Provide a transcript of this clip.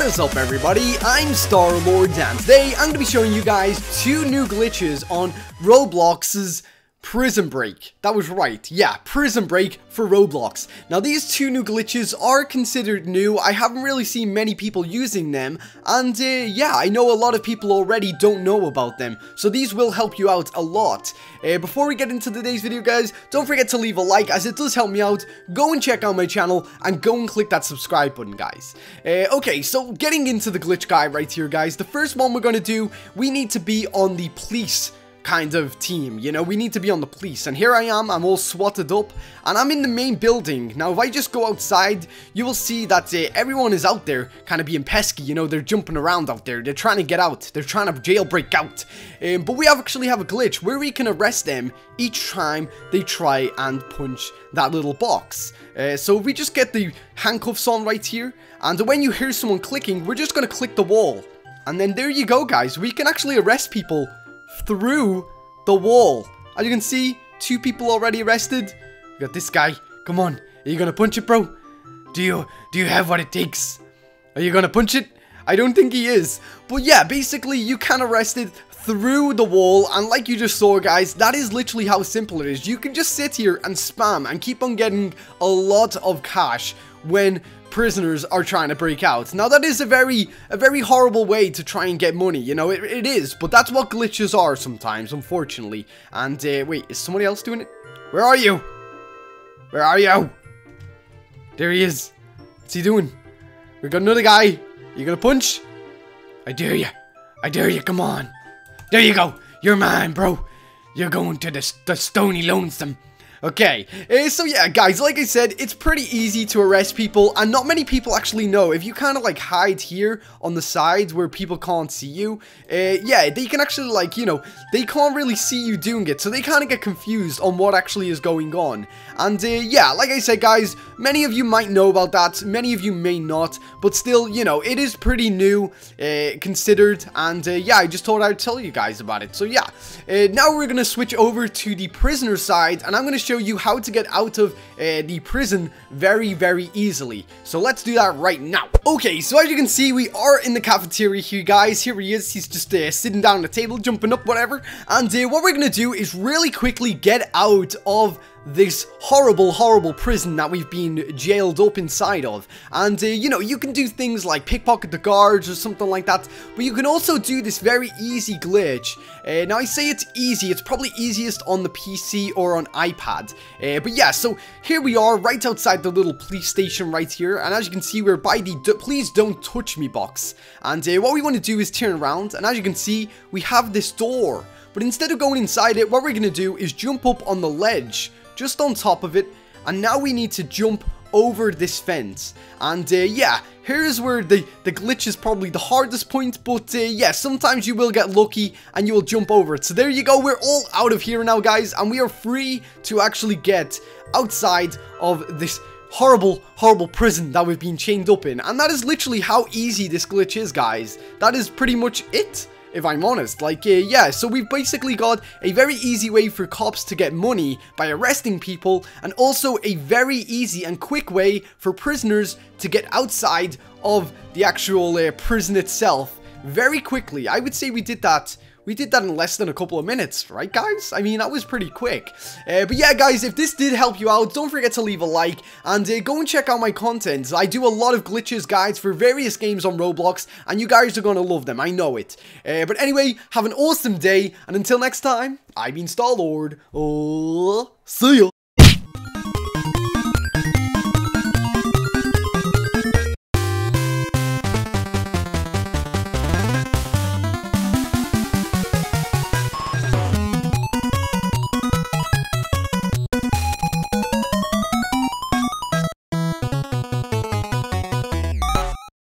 What is up, everybody? I'm Starlord, and today I'm going to be showing you guys two new glitches on Roblox's Prison Break. That was right, yeah, Prison Break for Roblox. Now, these two new glitches are considered new. I haven't really seen many people using them, and yeah, I know a lot of people already don't know about them, so these will help you out a lot. Before we get into today's video, guys, don't forget to leave a like, as it does help me out. Go and check out my channel, and go and click that subscribe button, guys. Okay, so getting into the glitch guy right here, guys, the first one we're gonna do, we need to be on the police kind of team, you know, we need to be on the police. And here I am, I'm all swatted up, and I'm in the main building. Now, if I just go outside, you will see that everyone is out there kind of being pesky, you know, they're jumping around out there, they're trying to get out, they're trying to jailbreak out. But we actually have a glitch where we can arrest them each time they try and punch that little box. So we just get the handcuffs on right here, and when you hear someone clicking, we're just going to click the wall. And then there you go, guys, we can actually arrest people through the wall. As you can see, two people already arrested. We got this guy. Come on, are you gonna punch it, bro? Do you have what it takes? Are you gonna punch it? I don't think he is. But yeah, basically you can arrest it through the wall, and like you just saw, guys, that is literally how simple it is. You can just sit here and spam and keep on getting a lot of cash when prisoners are trying to break out. Now, that is a very horrible way to try and get money, you know, it is, but that's what glitches are sometimes, unfortunately. And wait, is somebody else doing it? Where are you? Where are you? There he is. What's he doing? We got another guy. You gonna punch? I dare you. I dare you. Come on. There you go. You're mine, bro. You're going to the stony lonesome. Okay, so yeah, guys, like I said, it's pretty easy to arrest people, and not many people actually know. If you kind of, like, hide here on the sides where people can't see you, yeah, they can actually, like, you know, they can't really see you doing it, so they kind of get confused on what actually is going on. And, yeah, like I said, guys, many of you might know about that, many of you may not, but still, you know, it is pretty new, considered, and, yeah, I just thought I'd tell you guys about it. So, yeah, now we're gonna switch over to the prisoner side, and I'm gonna show you how to get out of the prison very, very easily. So let's do that right now. Okay, so as you can see, we are in the cafeteria here, guys. Here he is. He's just sitting down at the table, jumping up, whatever. And what we're gonna do is really quickly get out of this horrible prison that we've been jailed up inside of. And you know, you can do things like pickpocket the guards or something like that, but you can also do this very easy glitch. Now, I say it's easy, it's probably easiest on the PC or on iPad, but yeah, so here we are right outside the little police station right here, and as you can see, we're by the please don't touch me box. And what we want to do is turn around, and as you can see, we have this door, but instead of going inside it, what we're gonna do is jump up on the ledge just on top of it, and now we need to jump over this fence. And yeah, here's where the glitch is probably the hardest point, but yeah, sometimes you will get lucky and you will jump over it. So there you go, we're all out of here now, guys, and we are free to actually get outside of this horrible prison that we've been chained up in. And that is literally how easy this glitch is, guys. That is pretty much it, if I'm honest. Like, yeah, so we've basically got a very easy way for cops to get money by arresting people, and also a very easy and quick way for prisoners to get outside of the actual prison itself very quickly. I would say we did that in less than a couple of minutes, right, guys? I mean, that was pretty quick. But yeah, guys, if this did help you out, don't forget to leave a like, and go and check out my content. I do a lot of glitches, guys, for various games on Roblox, and you guys are gonna love them, I know it. But anyway, have an awesome day, and until next time, I've been Starlord. See ya!